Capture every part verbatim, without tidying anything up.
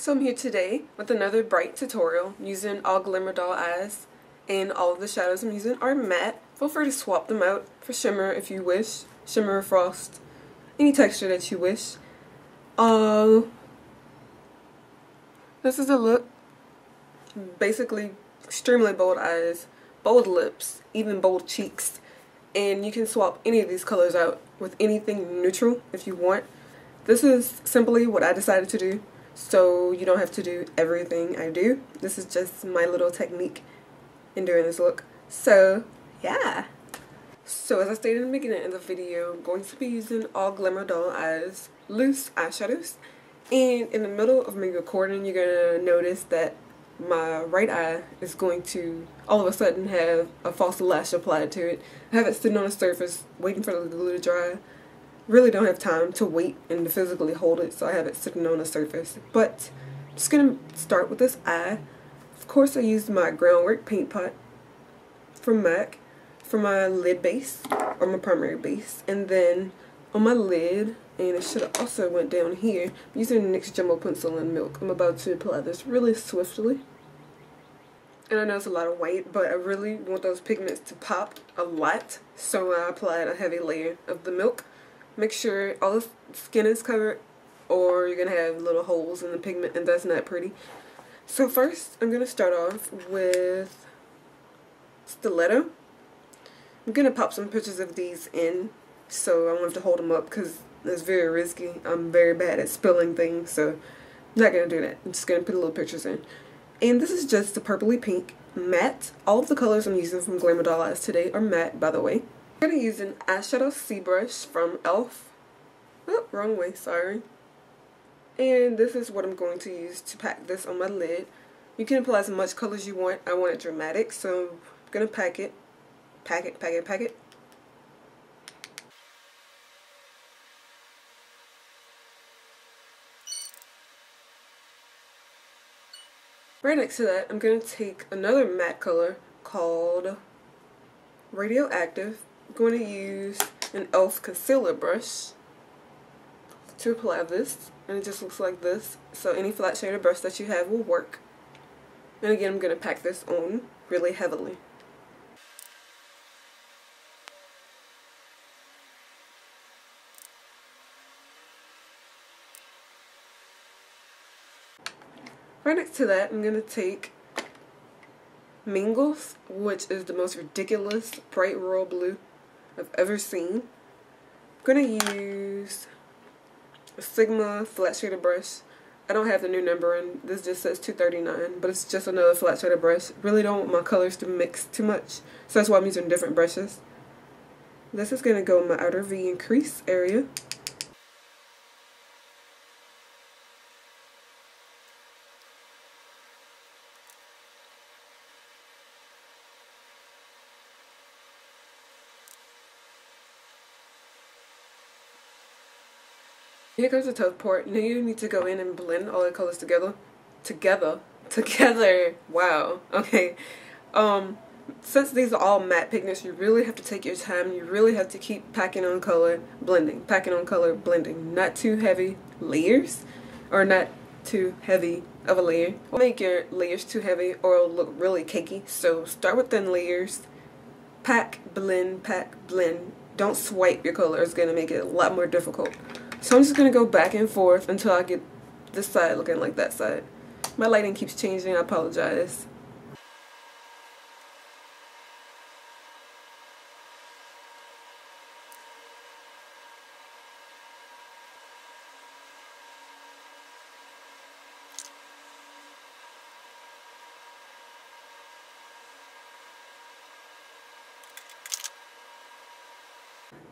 So I'm here today with another bright tutorial using all Glamour Doll Eyes, and all of the shadows I'm using are matte. Feel free to swap them out for shimmer if you wish, shimmer or frost, any texture that you wish. Uh, this is the look, basically extremely bold eyes, bold lips, even bold cheeks, and you can swap any of these colors out with anything neutral if you want. This is simply what I decided to do, so you don't have to do everything I do. This is just my little technique in doing this look. So yeah. So as I stated in the beginning of the video, I'm going to be using all Glamour Doll Eyes loose eyeshadows. And in the middle of me recording, you're going to notice that my right eye is going to all of a sudden have a false lash applied to it. I have it sitting on the surface waiting for the glue to dry. Really don't have time to wait and to physically hold it, so I have it sitting on the surface. But I'm just going to start with this eye. Of course, I used my Groundwork paint pot from MAC for my lid base, or my primary base. And then on my lid, and it should have also went down here, I'm using NYX Jumbo Pencil and Milk. I'm about to apply this really swiftly. And I know it's a lot of white, but I really want those pigments to pop a lot, so I applied a heavy layer of the milk. Make sure all the skin is covered, or you're going to have little holes in the pigment, and that's not pretty. So first, I'm going to start off with Stiletto. I'm going to pop some pictures of these in, so I won't have to hold them up, because it's very risky. I'm very bad at spilling things, so I'm not going to do that. I'm just going to put little pictures in. And this is just the purpley pink matte. All of the colors I'm using from Glamour Doll Eyes today are matte, by the way. I'm going to use an eyeshadow sea brush from e l f. Oh, wrong way, sorry. And this is what I'm going to use to pack this on my lid. You can apply as much color as you want. I want it dramatic, so I'm going to pack it. Pack it, pack it, pack it. Right next to that, I'm going to take another matte color called Radioactive. I'm going to use an e l f concealer brush to apply this, and it just looks like this, so any flat shader brush that you have will work. And again, I'm going to pack this on really heavily. Right next to that, I'm going to take Mingles, which is the most ridiculous bright royal blue I've ever seen. I'm going to use a Sigma flat shader brush. I don't have the new number, and this just says two thirty-nine, but it's just another flat shader brush. Really don't want my colors to mix too much, so that's why I'm using different brushes. This is going to go in my outer V and crease area. Here comes the tough part. Now you need to go in and blend all the colors together. Together. Together. Wow. Okay. Um, since these are all matte pigments, you really have to take your time. You really have to keep packing on color, blending. Packing on color, blending. Not too heavy layers. Or not too heavy of a layer. Make your layers too heavy or it'll look really cakey. So start with thin layers. Pack, blend, pack, blend. Don't swipe your color. It's going to make it a lot more difficult. So I'm just going to go back and forth until I get this side looking like that side. My lighting keeps changing, I apologize.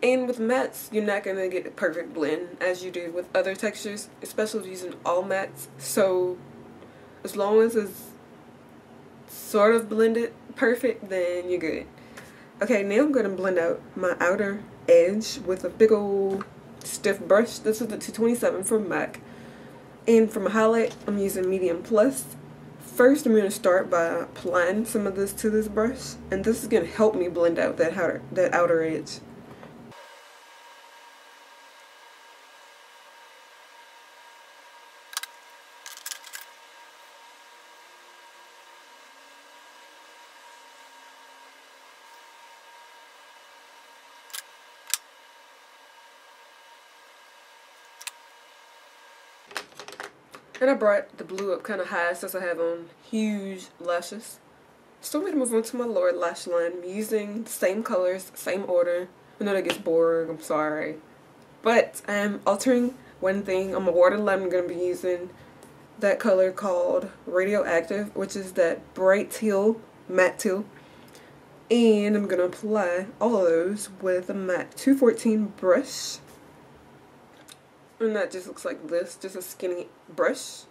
And with mattes, you're not going to get a perfect blend as you do with other textures, especially if you're using all mattes. So as long as it's sort of blended perfect, then you're good. Okay, now I'm going to blend out my outer edge with a big old stiff brush. This is the two twenty-seven from MAC. And for my highlight, I'm using medium plus. First, I'm going to start by applying some of this to this brush. And this is going to help me blend out that outer, that outer edge. And I brought the blue up kind of high since I have on huge lashes. So I'm going to move on to my lower lash line. I'm using the same colors, same order. I know that gets boring, I'm sorry. But I'm altering one thing. On my waterline, I'm going to be using that color called Radioactive, which is that bright teal, matte teal. And I'm going to apply all of those with a MAC two fourteen brush. And that just looks like this, just a skinny brush.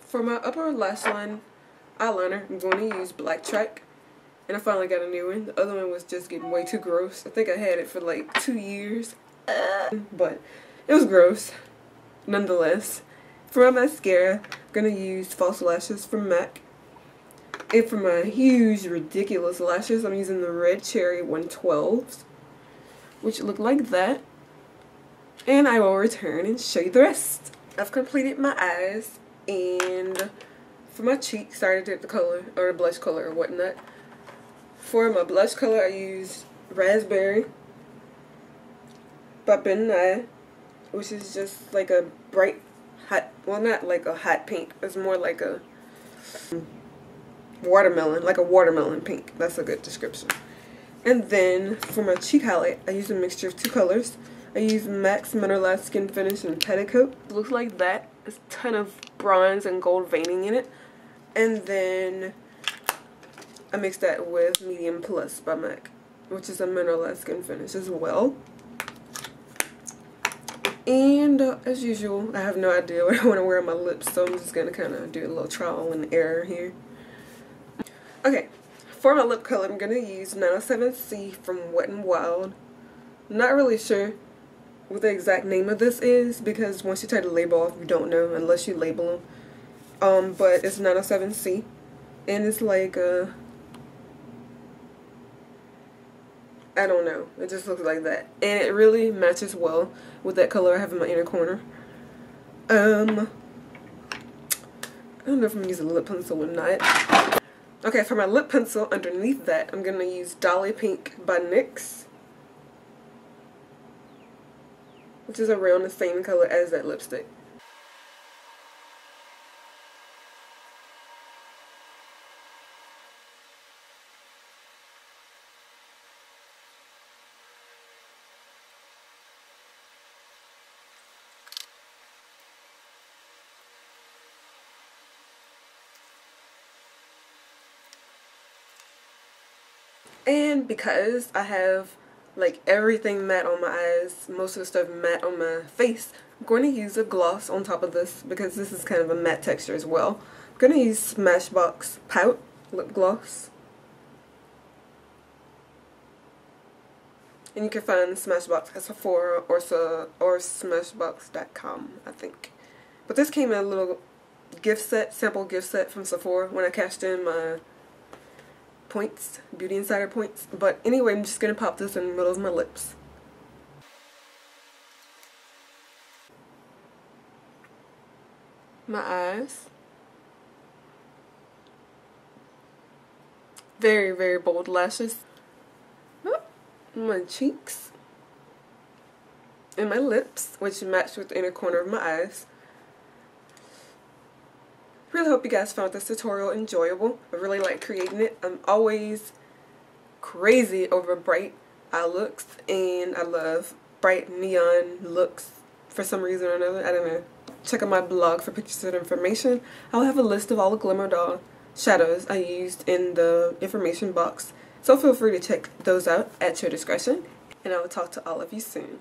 For my upper lash line eyeliner, I'm going to use Black Track. And I finally got a new one. The other one was just getting way too gross. I think I had it for like two years. But it was gross nonetheless. For my mascara, I'm going to use False Lashes from MAC. And for my huge, ridiculous lashes, I'm using the Red Cherry one twelves, which look like that. And I will return and show you the rest. I've completed my eyes. And for my cheeks, I already did the color, or the blush color or whatnot. For my blush color, I used Raspberry by Ben Nye, which is just like a bright, hot, well, not like a hot pink. It's more like a watermelon, like a watermelon pink. That's a good description. And then for my cheek highlight, I used a mixture of two colors. I used MAC's Mineralized Skin Finish in Petticoat. It looks like that. It's a ton of bronze and gold veining in it. And then I mixed that with Medium Plus by MAC, which is a mineralized skin finish as well. And uh, as usual, I have no idea what I want to wear on my lips, so I'm just going to kind of do a little trial and error here. Okay, for my lip color, I'm going to use nine oh seven C from Wet n Wild. Not really sure what the exact name of this is, because once you try to label off, you don't know unless you label them. Um, but it's nine oh seven C, and it's like a, I don't know. It just looks like that, and it really matches well with that color I have in my inner corner. Um, I don't know if I'm using a lip pencil or not. Okay, for my lip pencil, underneath that, I'm gonna use Dolly Pink by NYX, which is around the same color as that lipstick. And because I have like everything matte on my eyes, most of the stuff matte on my face, I'm going to use a gloss on top of this because this is kind of a matte texture as well. I'm going to use Smashbox Pout Lip Gloss. And you can find Smashbox at Sephora or, or Smashbox dot com, I think. But this came in a little gift set, sample gift set from Sephora when I cashed in my points, Beauty Insider points. But anyway, I'm just going to pop this in the middle of my lips. My eyes. Very, very bold lashes. My cheeks. And my lips, which match with the inner corner of my eyes. Really hope you guys found this tutorial enjoyable. I really like creating it. I'm always crazy over bright eye looks, and I love bright neon looks for some reason or another. I don't know. Check out my blog for pictures and information. I'll have a list of all the Glamour Doll shadows I used in the information box, so feel free to check those out at your discretion, and I will talk to all of you soon.